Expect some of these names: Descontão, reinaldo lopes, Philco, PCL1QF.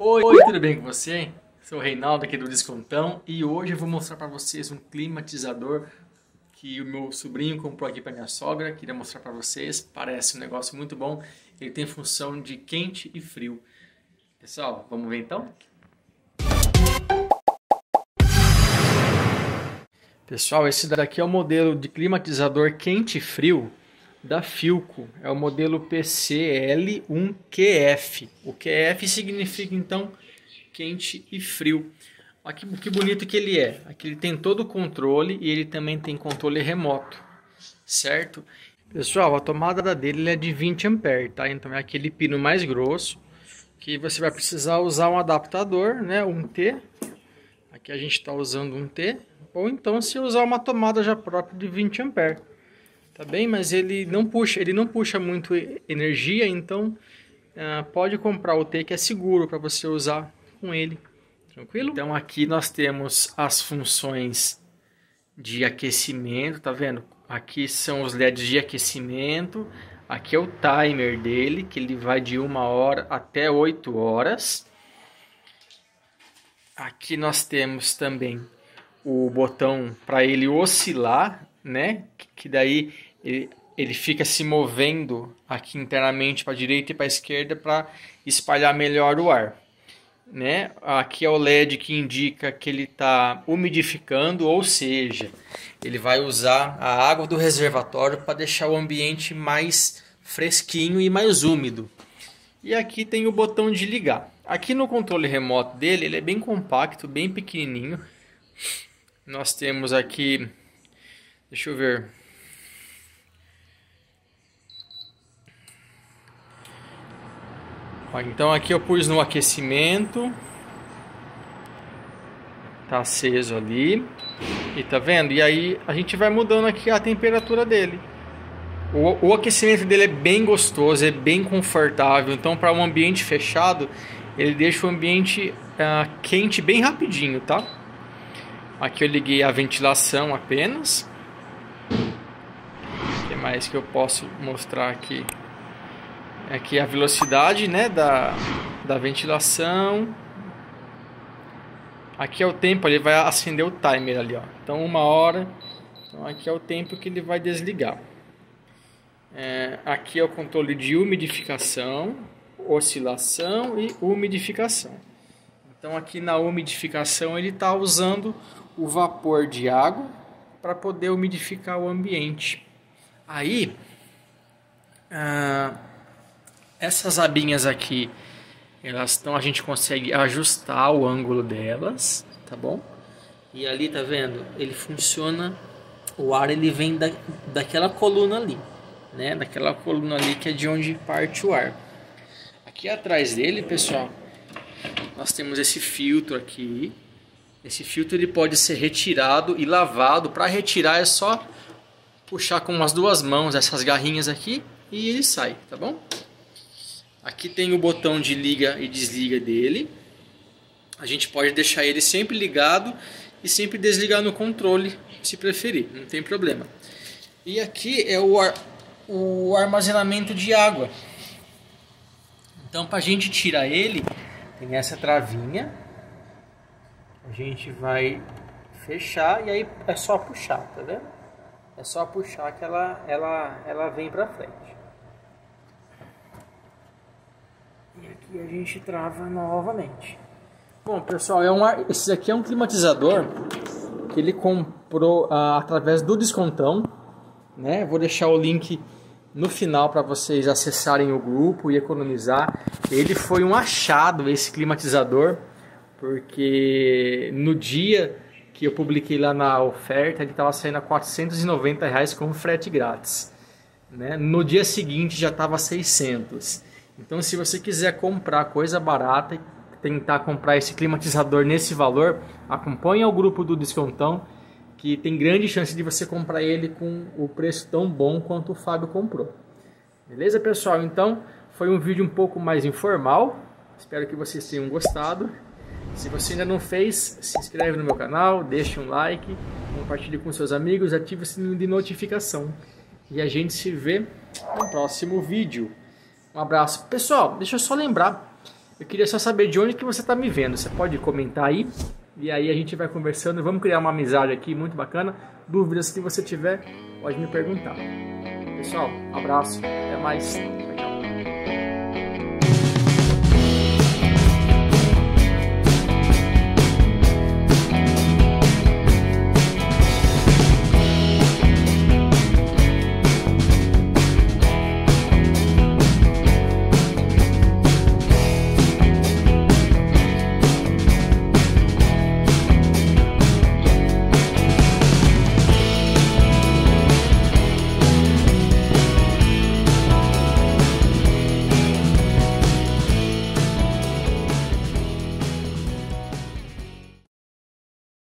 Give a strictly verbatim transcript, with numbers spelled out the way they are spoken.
Oi, Oi, tudo bem com você? Sou o Reinaldo aqui do Descontão e hoje eu vou mostrar para vocês um climatizador que o meu sobrinho comprou aqui para minha sogra. Queria mostrar para vocês, parece um negócio muito bom. Ele tem função de quente e frio. Pessoal, vamos ver então? Pessoal, esse daqui é o modelo de climatizador quente e frio da Philco, é o modelo P C L um Q F. O Q F significa então quente e frio. Olha que, que bonito que ele é. Aqui ele tem todo o controle e ele também tem controle remoto, certo? Pessoal, a tomada dele é de vinte ampères, tá? Então é aquele pino mais grosso que você vai precisar usar um adaptador, né? Um T. Aqui a gente está usando um T, ou então se usar uma tomada já própria de vinte ampères. Tá bem, mas ele não puxa, ele não puxa muito energia, então ah, pode comprar o T, que é seguro para você usar com ele, tranquilo? Então aqui nós temos as funções de aquecimento, tá vendo? Aqui são os L E Ds de aquecimento, aqui é o timer dele, que ele vai de uma hora até oito horas. Aqui nós temos também o botão para ele oscilar, né? Que daí ele, ele fica se movendo aqui internamente para a direita e para a esquerda para espalhar melhor o ar, né? Aqui é o L E D que indica que ele está umidificando, ou seja, ele vai usar a água do reservatório para deixar o ambiente mais fresquinho e mais úmido. E aqui tem o botão de ligar. Aqui no controle remoto dele, ele é bem compacto, bem pequenininho. Nós temos aqui, deixa eu ver, então aqui eu pus no aquecimento, tá aceso ali, e tá vendo? E aí a gente vai mudando aqui a temperatura dele. O, o aquecimento dele é bem gostoso, é bem confortável, então para um ambiente fechado, ele deixa o ambiente ah, quente bem rapidinho, tá? Aqui eu liguei a ventilação apenas. O que mais que eu posso mostrar aqui? Aqui a velocidade, né, da, da ventilação. Aqui é o tempo, ele vai acender o timer ali, ó. Então uma hora. Então aqui é o tempo que ele vai desligar. É, aqui é o controle de umidificação, oscilação e umidificação. Então aqui na umidificação ele está usando o vapor de água para poder umidificar o ambiente. Aí, ah, essas abinhas aqui, elas estão, a gente consegue ajustar o ângulo delas, tá bom? E ali, tá vendo? Ele funciona, o ar ele vem da, daquela coluna ali, né? Daquela coluna ali que é de onde parte o ar. Aqui atrás dele, pessoal, nós temos esse filtro aqui. Esse filtro ele pode ser retirado e lavado. Para retirar é só puxar com as duas mãos essas garrinhas aqui e ele sai, tá bom? Aqui tem o botão de liga e desliga dele. A gente pode deixar ele sempre ligado e sempre desligar no controle, se preferir, não tem problema. E aqui é o, ar, o armazenamento de água. Então para a gente tirar ele, tem essa travinha. A gente vai fechar e aí é só puxar, tá vendo? É só puxar que ela, ela, ela vem pra frente. E aqui a gente trava novamente. Bom, pessoal, é um ar... esse aqui é um climatizador que ele comprou ah, através do Descontão, né? Vou deixar o link no final para vocês acessarem o grupo e economizar. Ele foi um achado, esse climatizador, porque no dia que eu publiquei lá na oferta, ele estava saindo a quatrocentos e noventa reais com frete grátis, né? No dia seguinte já estava seiscentos reais. Então, se você quiser comprar coisa barata e tentar comprar esse climatizador nesse valor, acompanha o grupo do Descontão, que tem grande chance de você comprar ele com o preço tão bom quanto o Fábio comprou. Beleza, pessoal? Então, foi um vídeo um pouco mais informal. Espero que vocês tenham gostado. Se você ainda não fez, se inscreve no meu canal, deixa um like, compartilhe com seus amigos, ative o sininho de notificação. E a gente se vê no próximo vídeo. Um abraço. Pessoal, deixa eu só lembrar, Eu queria só saber de onde que você está me vendo. Você pode comentar aí e aí a gente vai conversando. Vamos criar uma amizade aqui muito bacana. Dúvidas que você tiver, pode me perguntar. Pessoal, abraço, até mais.